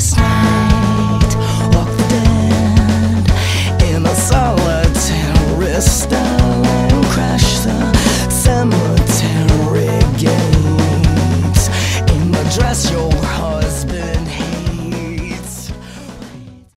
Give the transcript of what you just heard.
this time.